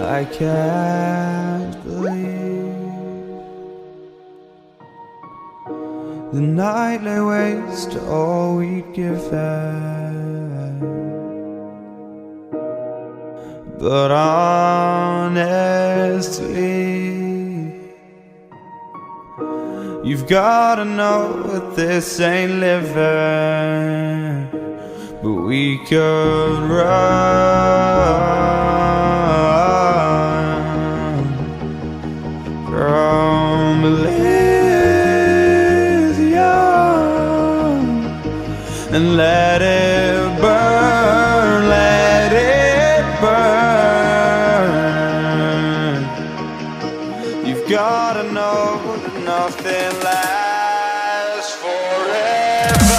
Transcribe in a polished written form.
I can't believe the night lay waste to all we'd given, but honestly, you've gotta know that this ain't living. But we could run from Elysium and let it burn, let it burn. You've gotta know that nothing lasts forever.